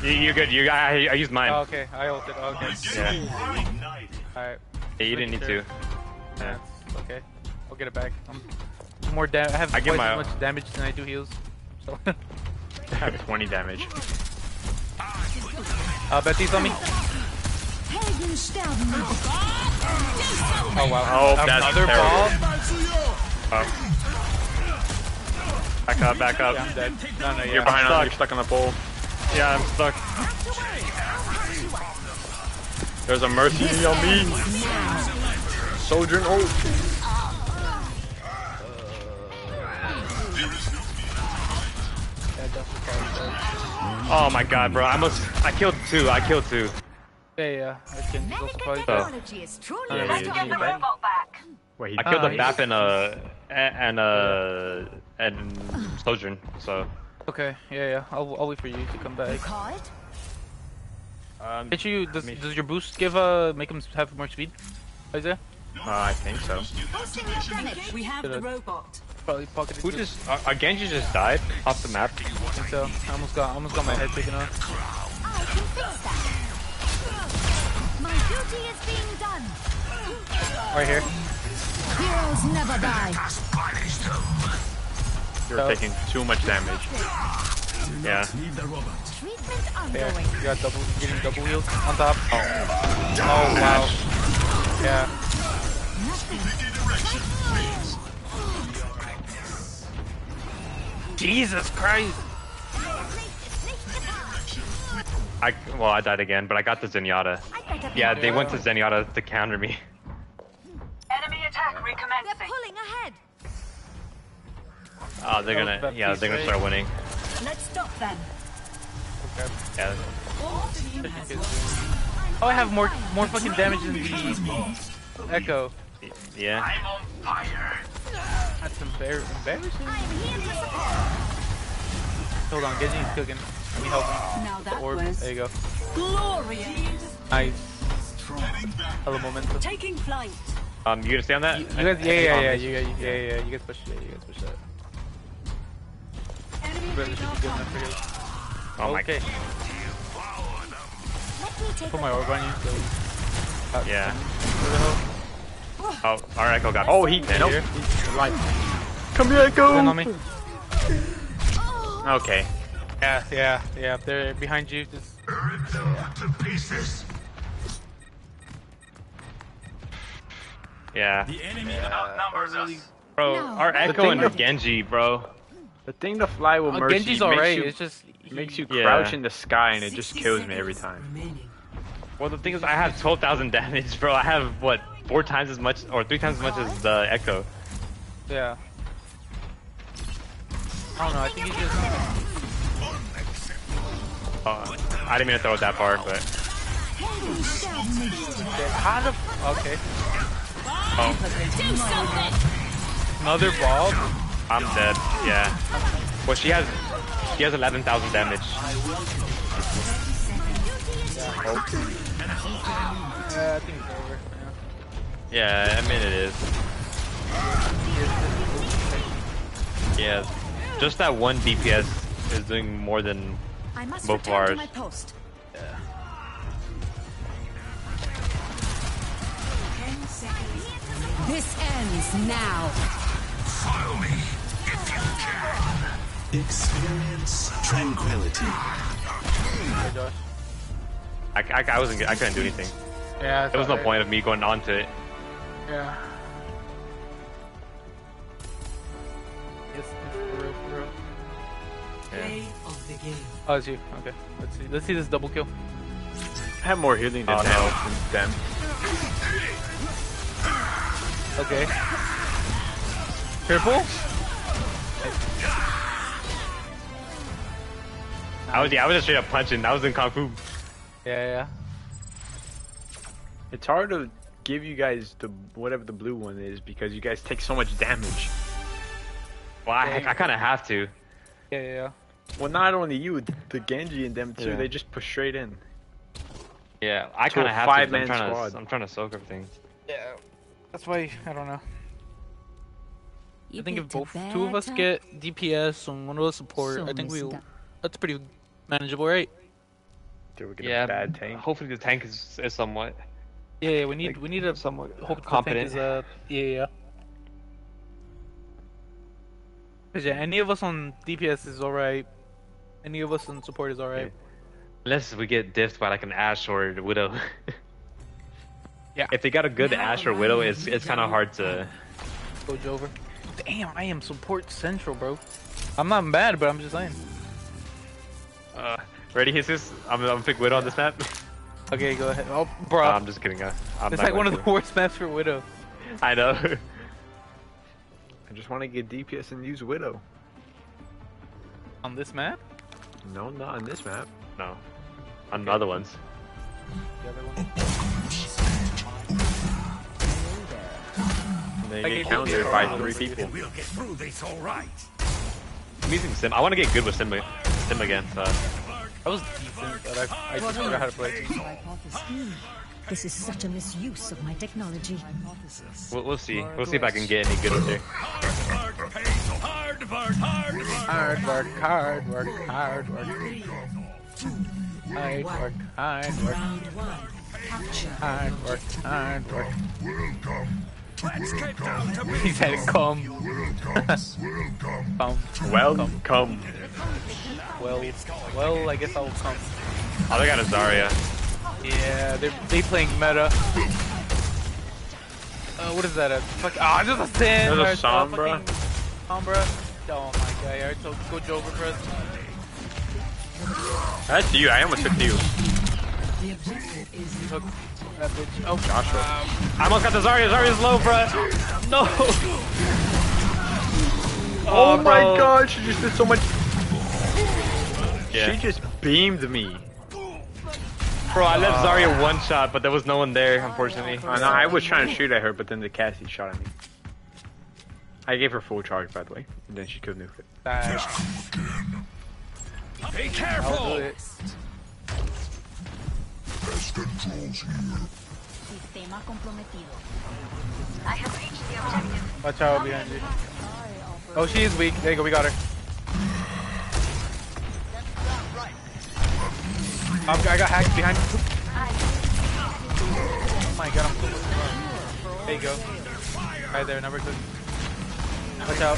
You're good. You, I, I used mine. Oh, okay, I ulted. Oh, okay. Yeah. Alright. Yeah, you didn't need to. Yeah. Yeah. Okay. I'll get it back. I'm more damage. I have I twice as much damage than I do heals. So. I have twenty damage. Uh, Baptiste on me. Oh wow. Oh, that's another ball. Oh. Back up, back up. Yeah, I'm dead. No, no, yeah. You're behind on, you're stuck on the pole. Yeah, I'm stuck. There's a Mercy on me. Sojourn ult. Oh my god, bro. I must. I killed two. I killed two. Yeah, yeah. I can technology is truly let's get the robot back. Wait, he I killed uh, a Bap and a and a and Sojourn. So okay, yeah, yeah. I'll I'll wait for you to come back. Um, Did you does, does your boost give uh make him have more speed? Isaiah? Uh, I think so. We have the robot. Probably pocketed. Who just? Uh, uh, Genji just died off the map. I think so. I almost got I almost got my head taken off. I can fix that. My duty is being done. Right here. Heroes never die. You're so. Taking too much damage. Yeah. Yeah. You got double, getting double heals on top. Oh. Oh wow. Yeah. Jesus Christ. I well, I died again, but I got the Zenyatta. Yeah, they went to Zenyatta to counter me. Enemy attack recommencing. They're pulling ahead. Oh, they're gonna, yeah, they're gonna start winning. Let's stop them. Okay. Yeah. Oh, I have more, more fucking damage than the Echo. Yeah. I'm on fire. That's embarrassing. Hold on, Genji's cooking. Let me help him. Now that was there you go. Glorious. Nice. Hello, momentum. Taking flight. Um, you gonna stay on that? You, you guys, yeah, yeah, yeah, you, yeah, yeah, yeah, you guys push that, yeah, you guys push that. Oh my okay. god. Put my orb on you, so... Uh, yeah. Where the hell? Oh, our Echo got... Oh, he... Nope. He's alive. Come here, Echo! Stand on me. Okay. Yeah, yeah, yeah, they're behind you, just... Yeah. Yeah. The enemy yeah. outnumbers really... us. Bro, no, our Echo and to... Genji, bro. The thing to fly with oh, Mercy Genji's alright. It's just he... makes you crouch yeah. in the sky and it just kills me every time. Remaining. Well, the thing is, I have twelve thousand damage, bro. I have what four times as much or three times as much as the Echo. Yeah. I don't know. I think he just. Uh, I didn't mean to throw it that far, but. How the f okay. Oh. Do something. Another ball? I'm dead, yeah. Well, she has she has eleven thousand damage. Oh. Yeah, I think it's over. Yeah, I mean it is. Yeah. just that one D P S is doing more than I must both of ours. Yeah. This ends now. Follow me if you can. Experience tranquility. Hey, Josh. I, I, I wasn't. I couldn't do anything. Yeah. There was no right. point of me going on to it. Yeah. It's, it's for real, for real. Yeah. Oh, it's you. Okay. Let's see. Let's see this double kill. I have more healing than oh, no. them. Okay. Careful. I was yeah, I was just straight up punching. I was in kung fu. Yeah, yeah. It's hard to give you guys the whatever the blue one is because you guys take so much damage. Well, I, I kind of have to. Yeah, yeah, yeah. Well, not only you, the, the Genji and them too. Yeah. They just push straight in. Yeah, I kind of have five to. I'm trying squad. to. I'm trying to soak everything. Yeah, that's why I don't know. You I think if both two of us get D P S and one of us support, so I think we. We'll, that's pretty manageable, right? Dude, we get yeah, a bad tank. Hopefully the tank is, is somewhat. Yeah, yeah, we need like, we need a somewhat hope competent. The tank is, uh, yeah, yeah. Yeah, any of us on D P S is alright. Any of us on support is alright. Unless we get diffed by like an Ashe or a Widow. Yeah. If they got a good yeah, Ashe or Widow, it's it's kind of hard to go over. Damn, I am support central, bro. I'm not mad, but I'm just saying. Uh, ready, Jesus? I'm I'm pick Widow on this map. Okay, go ahead. Oh, bro. No, I'm just kidding. I, I'm it's like one of the worst maps for Widow. I know. I just want to get D P S and use Widow. On this map? No, not on this map. No. On the other ones. The other one? They get countered by three people. We'll get through this all right. I'm using Sym. I want to get good with Sym, Sym again. So. I was decent, but I, I just forgot how to play. This is such a misuse of my technology. We'll, we'll see. We'll see if I can get any good with her. Hard work, hard work, hard work, hard work, hard work, hard work, hard work, hard work, hard work. Let's get down to me. He said, "Come, come, welcome, come." Well, well, I guess I'll come. Oh, they got a Zarya. Yeah, they're they playing meta. Uh, what is that? A fuck? Ah, oh, just a Zen. There's a Sombra. Sombra. Oh my god! Alright, so go Joker for us. That's you. I almost took you. The objective is hook that bitch. Oh, Joshua. Um, I almost got the Zarya. Zarya's low, bruh. No. Oh, oh my bro. god! She just did so much. Yeah. She just beamed me. Bro, I left uh, Zarya one shot, but there was no one there, unfortunately. I know, I was trying to shoot at her, but then the Cassidy shot at me. I gave her full charge, by the way, and then she could nuke it. Uh, Be careful! It. Best controls here. I have reached the objective. Watch out behind you. Oh, she is weak. There you go, we got her. I'm, I got hacked behind me. Oh my god, I'm so good. There you go. Right there, number two. Watch out.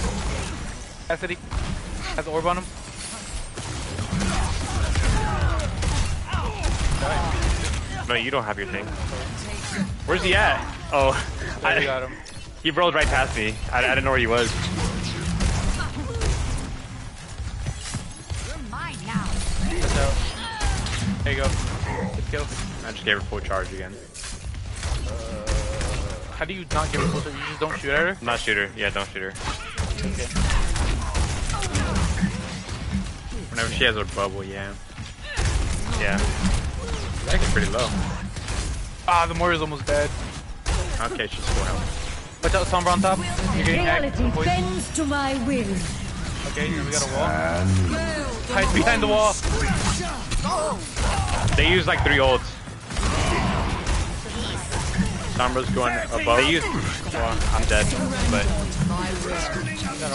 Cassidy has the orb on him. No, you don't have your thing. Where's he at? Oh, I oh, got him. He rolled right past me. I, I didn't know where he was. Watch out. There you go. Good kill. I just gave her full charge again. Uh, How do you not give her full charge? You just don't shoot at her? Not shoot her. Yeah, don't shoot her. Okay. Whenever she has her bubble, yeah. Yeah. It's actually pretty low. Ah, the Moira's almost dead. Okay, she's full health. Watch out, Sombra on top. You're getting active. Bends to my will. Okay, we got a wall. Hide behind the wall. They use like three ults. Sombra's going above. They use. Well, I'm dead, but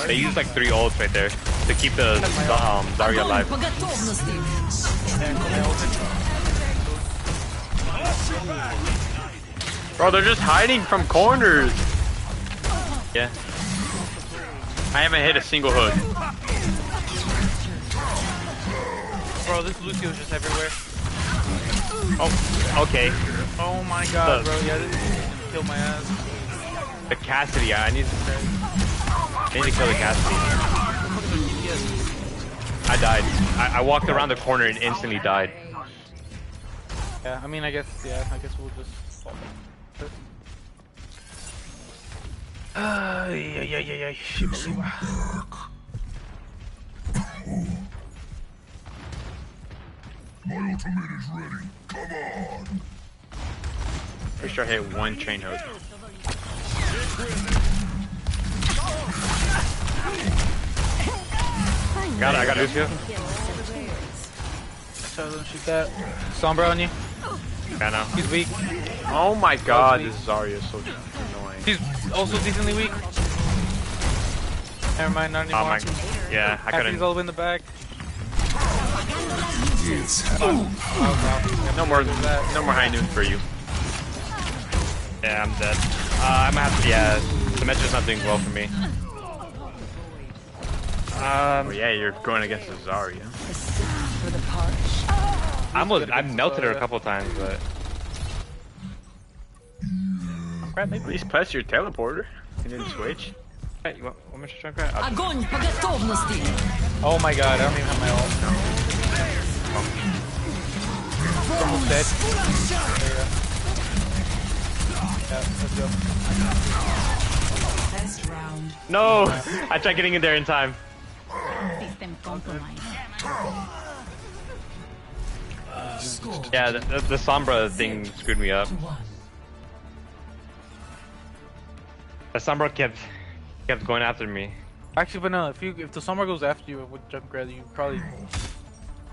they use like three ults right there. to keep the um, Zarya alive. Bro, they're just hiding from corners. Yeah. I haven't hit a single hook. Bro, this Lucio's just everywhere. Oh, okay. Oh my god, the, bro. Yeah, this is gonna kill my ass. The Cassidy, I need to turn. I need to kill the Cassidy. I died. I, I walked around the corner and instantly died. Yeah, I mean, I guess, yeah, I guess we'll just... Uh, yeah, yeah, yeah, yeah. My ultimate is ready. Come on. Pretty sure I hit one chain hook. Got it. I got Lucio. So don't shoot that. Sombra on you. Yeah, no. He's weak. Oh my god, this Zarya is so annoying. He's also decently weak. Never mind, not anymore. Oh my. Yeah, I couldn't. He's all in the back. Oh, no more, no more high noon for you. Yeah, I'm dead. Uh, I'm gonna have to. Yeah, Symmetra's not doing well for me. Um, yeah, you're going against a Zarya. I'm a, I melted her a couple times, but. Crap, maybe at least press your teleporter. You didn't switch. Right, you want one more try? Oh my god, I don't even have my ult. No. Almost dead. There you go. Yeah, let's go. First round. No! I tried getting in there in time. System compromised. Yeah, the, the, the Sombra thing screwed me up. The Sombra kept kept going after me. Actually, but no, if you if the Sombra goes after you with jump grab, you probably.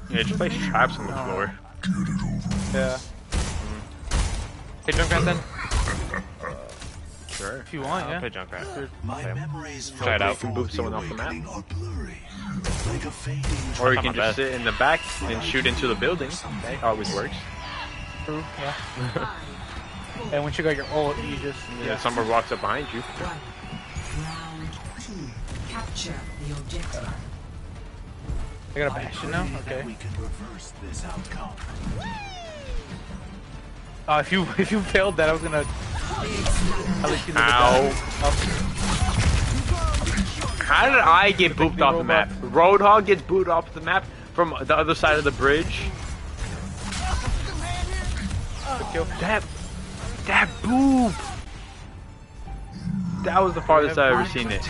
Yeah, just place traps on the floor. Get it over. Yeah. Mm-hmm. Hey, Junkrat then. Uh, sure. If you want, I'll yeah. Play Junkrat. Okay. Try it out. Boop someone off the map. Or, or you can just best. sit in the back and shoot into the building. That always works. True. Yeah. And once you got your ult, you just yeah. yeah someone walks up behind you. One. Round two. Capture the objective. Uh, I got a bastion now? Okay. We can reverse this outcome. Oh, if you if you failed that I was gonna I'll let you Ow. Oh. How did I get booped off the map? Roadhog gets booted off the map from the other side of the bridge. That that boob. That was the farthest I've ever seen it.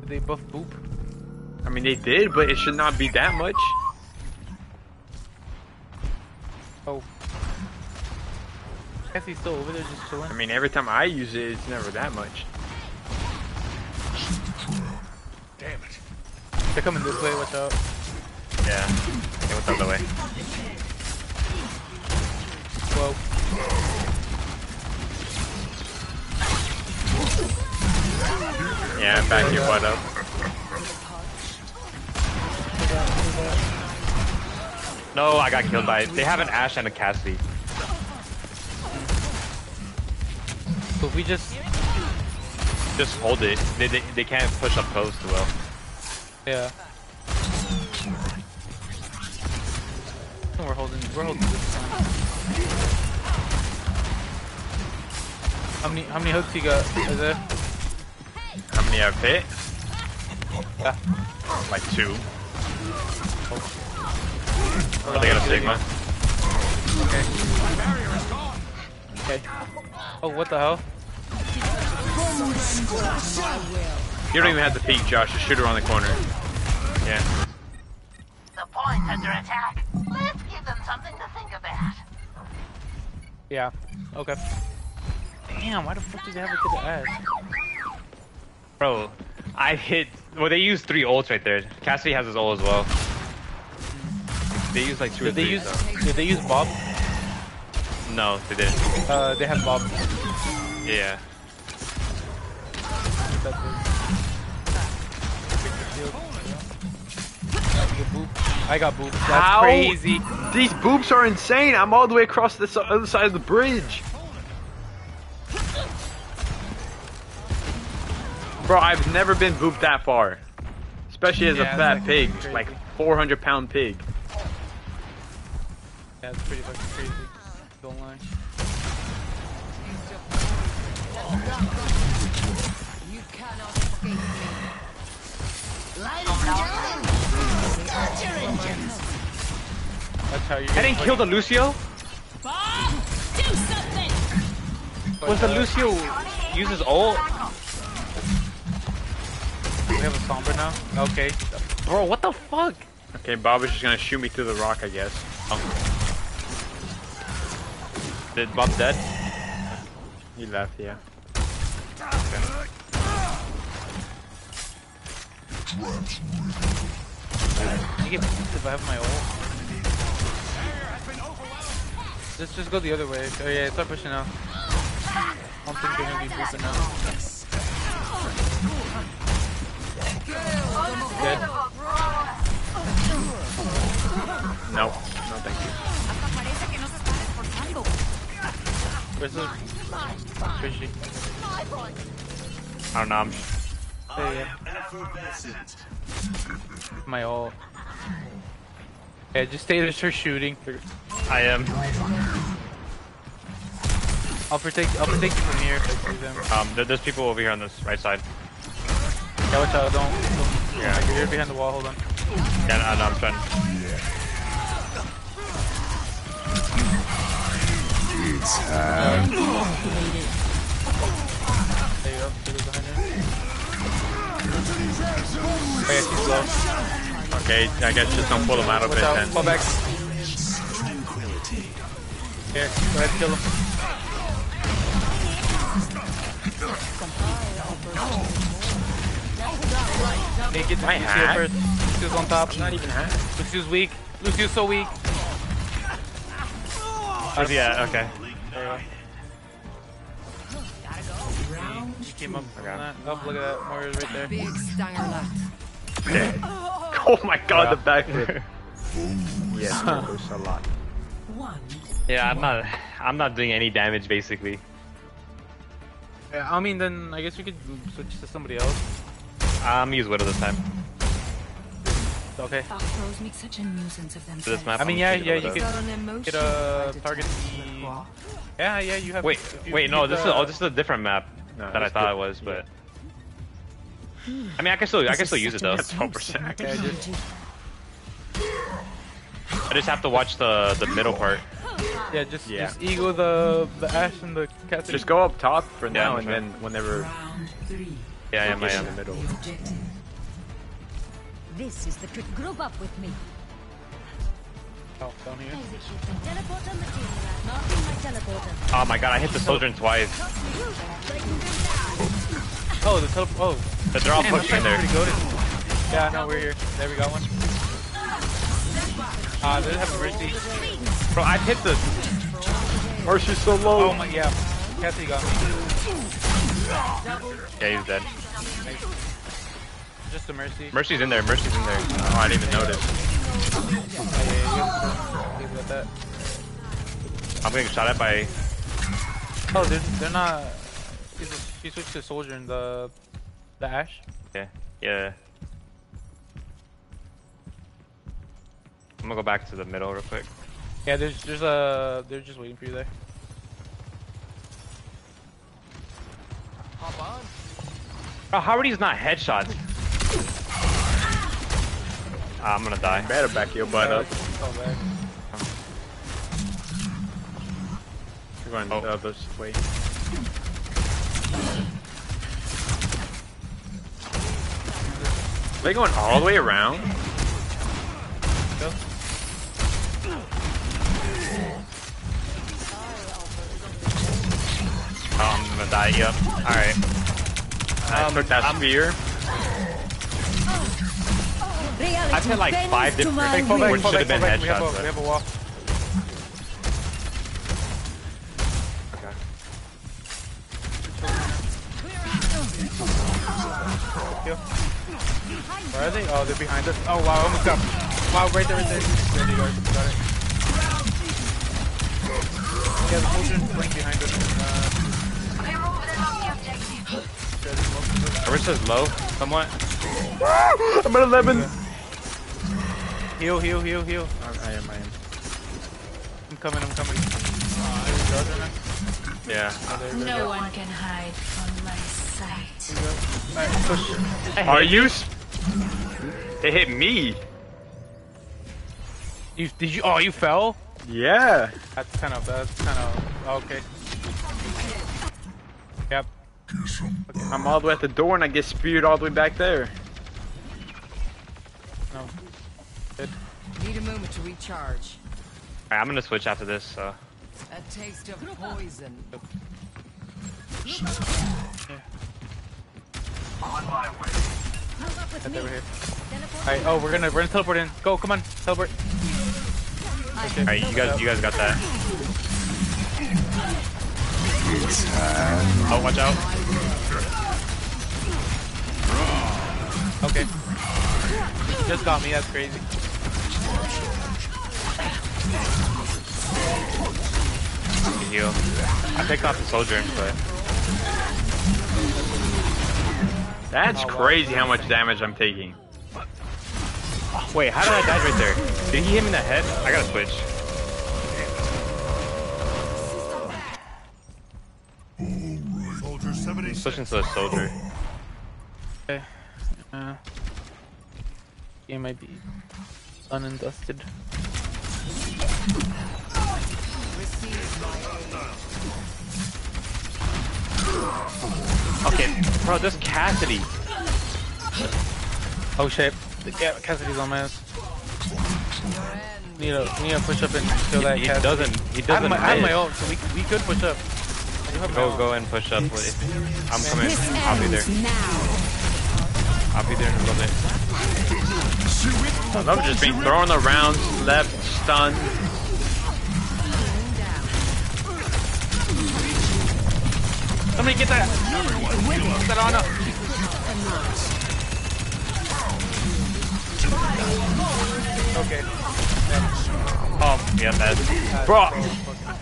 Did they buff boop? I mean, they did, but it should not be that much. Oh. I guess he's still over there just chilling. I mean, every time I use it, it's never that much. Damn it. They're coming this way, watch out. Yeah. They went the other way. Whoa. Yeah, back your butt up. No, I got killed by it. They have an Ashe and a Cassidy. So if we just... Just hold it. They, they, they can't push up close too well. Yeah. We're holding... We're holding this time. How many, how many hooks you got? Is there? How many I've hit? Yeah. Like two. Oh. Oh, they got a Sigma. Okay. Okay. Oh, what the hell? You don't even have to peek, Josh. Just shoot her on the corner. Yeah. The point's under attack. Let's give them something to think about. Yeah. Okay. Damn, why the fuck did they have it to the ass? Bro, I hit... Well, they used three ults right there. Cassidy has his ult as well. They use like two did or they three, use, so. Did they use Bob? No, they didn't. Uh, they have Bob. Yeah. dude. I got boobs. That's How? crazy. These boobs are insane. I'm all the way across the other side of the bridge. Bro, I've never been booped that far. Especially as yeah, a fat pig. Crazy. Like four hundred pound pig. Yeah, it's pretty fucking crazy. Don't lie. You cannot escape me. Ladies and gentlemen, start your engines. That's how you. I didn't kill the Lucio. Bob, do something. Was the Lucio uses ult? We have a Sombra now. Okay. Bro, what the fuck? Okay, Bob is just gonna shoot me through the rock, I guess. Oh. Did Bob dead? He left, yeah. Okay. I get pissed if I have my ult. Let's just go the other way. Oh yeah, start pushing out. I don't think they're gonna be pooping now. Dead. No. No, thank you. Where's the... Fishy. I don't know, I'm just... There you go. My ult. Yeah, just stay there, start shooting. I am. I'll protect, I'll protect you from here if I see them. Um, there, there's people over here on this right side. Yeah, watch out, don't... don't yeah. Like, you're behind the wall, hold on. Yeah, no, no, I'm trying to... Yeah. It's time. There you go. People behind her. Okay, I guess just don't pull him out of it then. Fall back. Here, go ahead and kill him. Hey, get my hat. Lucio's on top. Not even hat. Lucio's weak. Lucio's so weak. Oh, yeah, okay. There you go. She came up. Okay. Oh, look at that. Moira's right there. Big stinger left. Dead. Oh my god, yeah. The back flip. Yes, that goes a lot. Yeah, I'm not, I'm not doing any damage, basically. Yeah, I mean, then I guess we could switch to somebody else. I'm um, use Widow this time. Okay. Make such a nuisance of them. This map, I mean, yeah, yeah, you can get a target. Yeah, yeah, you have. Wait, you, wait, no, this the... is oh, this is a different map no, than I thought good. it was, but. Hmm. I mean, I can still, this I can still use it though. twelve percent. Okay, I, just... I just have to watch the the middle part. Yeah, just yeah. just eagle the the Ashe and the Cassidy. Just go up top for now, yeah, and then whenever. Yeah, I am. I am in the middle. This is the trick. Group up with me. Oh, down here. Oh my god, I hit the Sojourn twice. Oh, the teleport. Oh. But they're all Man, pushing there. Yeah, no, we're here. There, we got one. Ah, uh, they have Mercy. Bro, I hit the... Mercy's so low. Oh my, yeah. Cassidy got me. Yeah, he's dead. Nice. Just a Mercy. Mercy's in there, Mercy's in there. Oh, I didn't even notice. I'm getting shot at by... Oh, they're, they're not... She switched to Soldier in the... The Ashe? Yeah. Yeah. I'm gonna go back to the middle real quick. Yeah, there's there's a... They're just waiting for you there. Hop on. Bro, how are these not headshots? I'm gonna die. Better back your butt up. You're going the other way. Are they going all the way around? Go. Oh, I'm gonna die. Yep. Alright. I um, took that spear. I've hit like five different things which should have been headshots. We have a, we have a wall. Okay. Where are they? Oh, they're behind us. Oh, wow, almost up. Wow, right there, right there. There you go. Got it. Yeah, the soldier right behind us. Uh, I wish there's low, somewhat. I'm at eleven. Heal, heal, heal, heal. Oh, I am, I am. I'm coming, I'm coming. Uh, yeah. Oh, no go. one can hide from my sight. Right, Are you? They hit me. You did you? Oh, you fell. Yeah. That's kind of. That's kind of. Okay. Yep. I'm all the way at the door and I get speared all the way back there. No. Good. Need a moment to recharge. Alright, I'm gonna switch after this. So. A taste of poison. Yeah. On my way. That's over here. Alright, oh, we're gonna we're gonna teleport in. Go, come on, teleport. Okay. Alright, you guys you guys got that. Oh, watch out. Okay. Just got me, that's crazy. Heal. I picked off the soldier, but that's oh, wow. crazy how much damage I'm taking. Oh, wait, how did I die right there? Did he hit me in the head? I gotta switch. Soldier seventy-six. I'm switching to the soldier. Okay. Uh, game might be done and dusted. Okay, bro, this Cassidy. Oh shit, yeah, Cassidy's on my ass. Need to need to push up and kill that. He, he doesn't. He doesn't. I have my, I have my own, so we we could push up. Go go and push up. Please. I'm coming. I'll be there. I'll be there in a little bit. I love just being thrown around, left, stunned. Somebody get that! Get that Ana! Okay. Yeah. Oh, yeah, that's... Bro!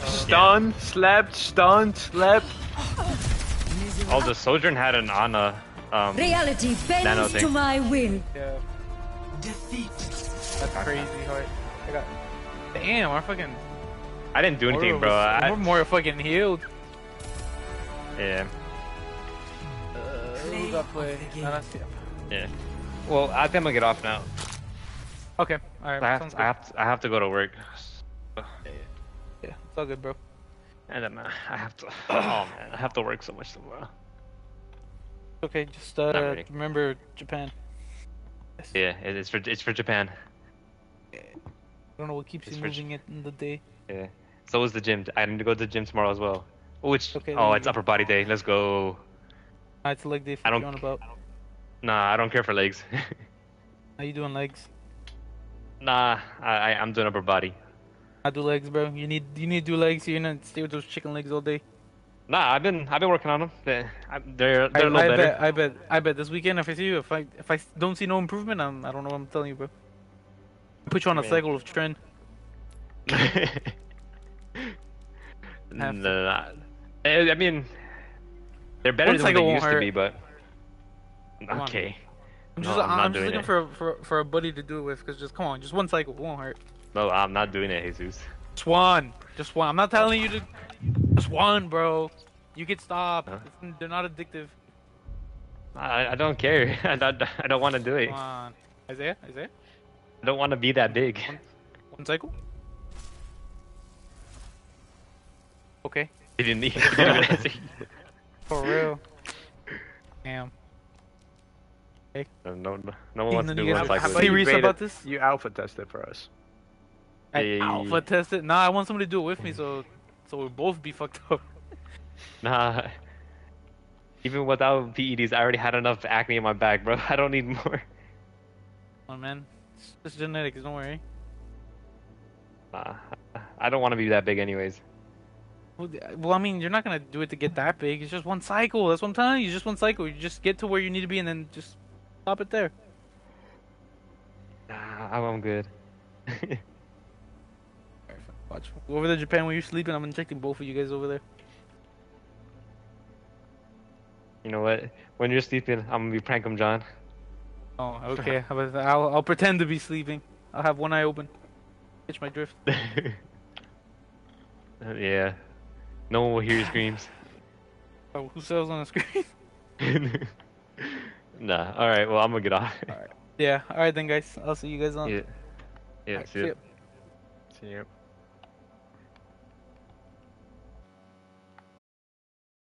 Stunned, yeah. slept, stunned, slept. Oh, the Sojourn had an Ana, um... Reality bends to my will. Yeah. Defeat. That's crazy, right? I got... Damn, our fucking... I didn't do anything, Moira bro. Was... I... We're more fucking healed. Yeah. Uh, who got play? No, yeah. Well, I think I'm gonna get off now. Okay. All right. I have, to, I, have to, I have to go to work. Yeah, yeah. yeah. It's all good, bro. And then uh, I have to. Oh man, I have to work so much tomorrow. Okay, just uh, remember Japan. Yeah, it's for it's for Japan. Yeah. I don't know what keeps it's you moving it in the day. Yeah. So was the gym. I need to go to the gym tomorrow as well. Which, okay, oh, it's upper body day. Let's go. It's leg day for you on about. I don't, nah, I don't care for legs. Are you doing legs? Nah, I, I'm doing upper body. I do legs, bro. You need you need to do legs. You're gonna stay with those chicken legs all day. Nah, I've been I've been working on them. They're they're, they're I, a little I better. Bet, I bet I bet this weekend if I see you if I if I don't see no improvement, I'm I don't know what I'm telling you, bro. Put you on a Man. cycle of trend. Nah. I mean, they're better Once than what they used hurt. to be, but okay. I'm just, no, I'm I'm just looking for a, for for a buddy to do it with, cause just come on, just one cycle won't hurt. No, I'm not doing it, Jesus. Just one, just one. I'm not telling you to. Just one, bro. You can stop. Huh? It's, they're not addictive. I I don't care. I don't I don't want to do it. Come on, Isaiah, Isaiah. I don't want to be that big. One, one cycle. Okay. He didn't need it. For real. Damn. Hey. No, no, no one wants to do one cycle. Have you read about this? You alpha tested for us. I hey. alpha tested? Nah, I want somebody to do it with me, so so we'll both be fucked up. Nah. Even without P E Ds, I already had enough acne in my back, bro. I don't need more. Oh man, it's just genetics. Don't worry. Nah, I don't want to be that big, anyways. Well, I mean, you're not gonna do it to get that big. It's just one cycle. That's what I'm telling you. It's just one cycle. You just get to where you need to be and then just stop it there. I'm good. Watch. Over there, Japan, when you're sleeping, I'm injecting both of you guys over there. You know what? When you're sleeping, I'm gonna be Prankum John. Oh, okay. I'll, I'll pretend to be sleeping. I'll have one eye open. Catch my drift. Yeah. No one will hear your screams. Oh, who sells on the screen? Nah. All right. Well, I'm gonna get off. All right. Yeah. All right then, guys. I'll see you guys on. Yeah. Yeah. Right, see, see you. See you.